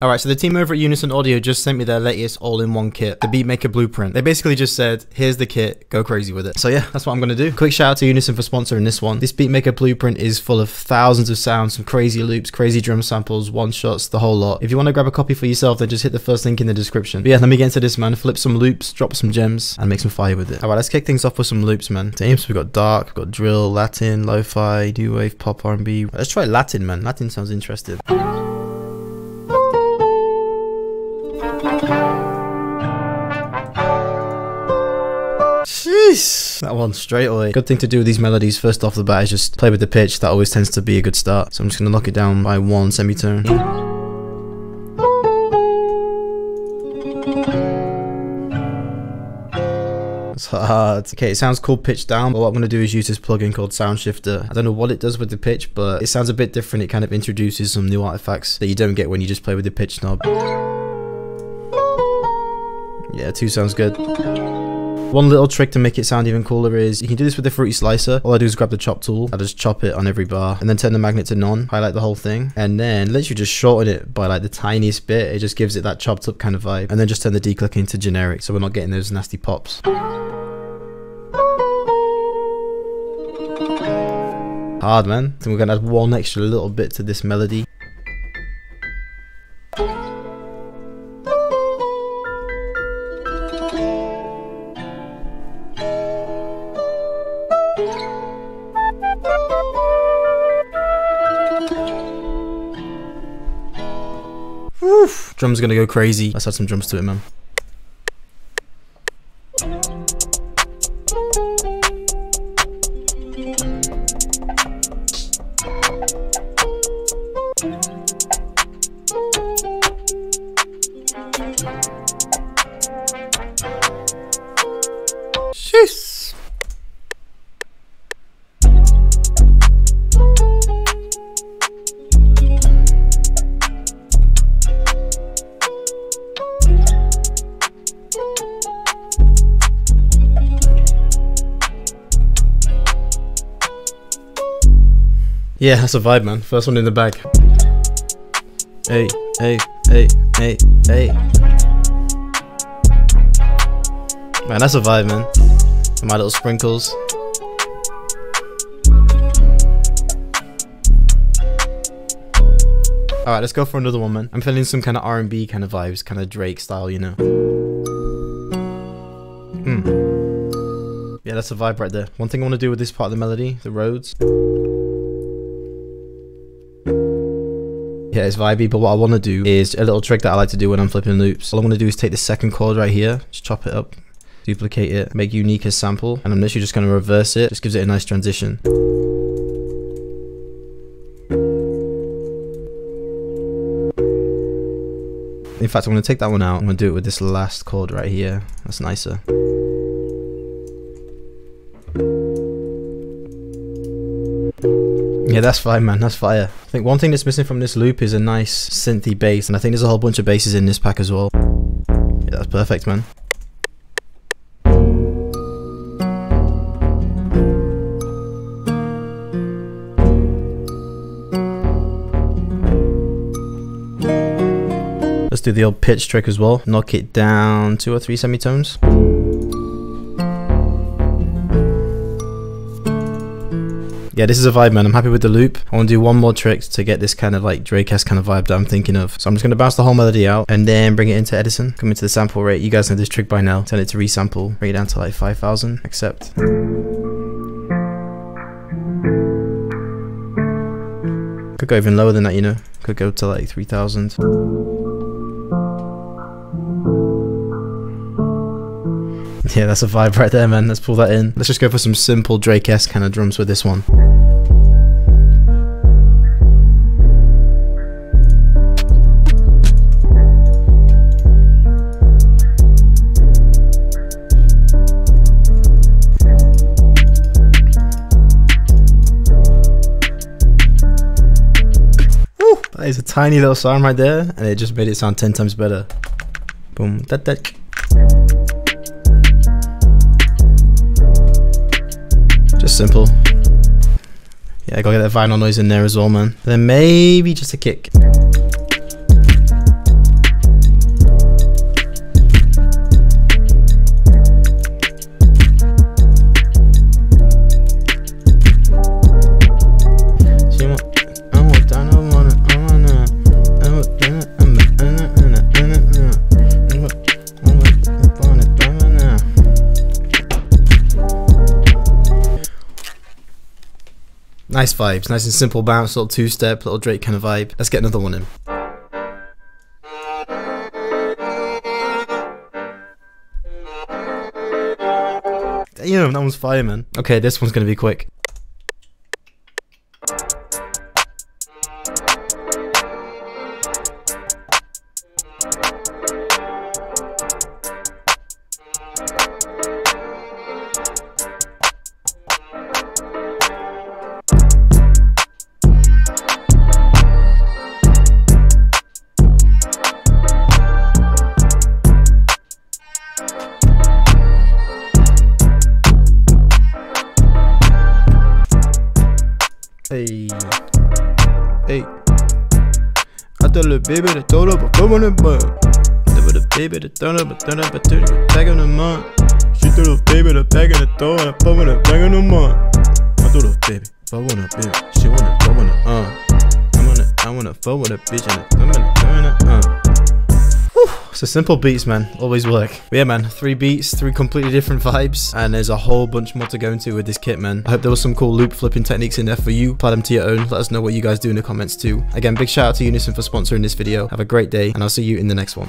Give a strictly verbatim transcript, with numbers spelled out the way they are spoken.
Alright, so the team over at Unison Audio just sent me their latest all-in-one kit, the Beatmaker Blueprint. They basically just said, here's the kit, go crazy with it. So yeah, that's what I'm gonna do. Quick shout out to Unison for sponsoring this one. This Beatmaker Blueprint is full of thousands of sounds, some crazy loops, crazy drum samples, one-shots, the whole lot. If you wanna grab a copy for yourself, then just hit the first link in the description. But yeah, let me get into this, man. Flip some loops, drop some gems, and make some fire with it. Alright, let's kick things off with some loops, man. So we've got dark, we've got drill, Latin, lo-fi, new wave, pop, R and B. Let's try Latin, man. Latin sounds interesting. Jeez. That one straight away. Good thing to do with these melodies first off the bat is just play with the pitch. That always tends to be a good start. So I'm just going to knock it down by one semitone. It's hard. Okay, it sounds cool pitched down, but what I'm going to do is use this plugin called Sound Shifter. I don't know what it does with the pitch, but it sounds a bit different. It kind of introduces some new artifacts that you don't get when you just play with the pitch knob. Yeah, two sounds good. One little trick to make it sound even cooler is you can do this with the Fruity Slicer. All I do is grab the chop tool. I just chop it on every bar and then turn the magnet to none, highlight the whole thing, and then literally just shorten it by like the tiniest bit. It just gives it that chopped up kind of vibe, and then just turn the declick into generic so we're not getting those nasty pops. Hard, man. I think we're gonna add one extra little bit to this melody. Oof. Drums are gonna go crazy. Let's add some drums to it, man. Sheesh. Yeah, that's a vibe, man. First one in the bag. Hey, hey, hey, hey, hey. Man, that's a vibe, man. My little sprinkles. Alright, let's go for another one, man. I'm feeling some kind of R and B kind of vibes, kind of Drake style, you know. Mm. Yeah, that's a vibe right there. One thing I want to do with this part of the melody, the roads. Yeah, it's vibey, but what I want to do is a little trick that I like to do when I'm flipping loops. All I want to do is take the second chord right here, just chop it up, duplicate it, make unique as sample, and I'm literally just going to reverse it. Just gives it a nice transition. In fact, I'm going to take that one out. I'm going to do it with this last chord right here. That's nicer. Yeah, that's fine, man. That's fire. I think one thing that's missing from this loop is a nice synthy bass, and I think there's a whole bunch of basses in this pack as well. Yeah, that's perfect, man. Let's do the old pitch trick as well. Knock it down two or three semitones. Yeah, this is a vibe, man. I'm happy with the loop. I want to do one more trick to get this kind of like Drake-esque kind of vibe that I'm thinking of. So I'm just going to bounce the whole melody out and then bring it into Edison. Come into the sample rate. You guys know this trick by now. Turn it to resample. Bring it down to like five thousand. Accept. Could go even lower than that, you know. Could go to like three thousand. Yeah, that's a vibe right there, man. Let's pull that in. Let's just go for some simple Drake-esque kind of drums with this one. Woo! That is a tiny little sound right there, and it just made it sound ten times better. Boom. That that. Simple. Yeah, gotta get that vinyl noise in there as well, man. Then maybe just a kick. Nice vibes, nice and simple bounce, little two-step, little Drake kind of vibe. Let's get another one in. Damn, that one's fire, man. Okay, this one's gonna be quick. Hey, hey, I told the baby to throw up a throw on the butt. I told the baby to throw up a throw up a throw up a pack in the month. She told the baby to pack in the throw and a throw in a pack in the month. I told the baby, throw on a baby, she wanna throw on a uh. I wanna, I wanna throw on a bitch and a throw on a throw on a uh. Whew. So simple beats, man, always work. But yeah, man, three beats, three completely different vibes, and there's a whole bunch more to go into with this kit, man. I hope there was some cool loop flipping techniques in there for you. Apply them to your own. Let us know what you guys do in the comments too. Again, big shout out to Unison for sponsoring this video. Have a great day, and I'll see you in the next one.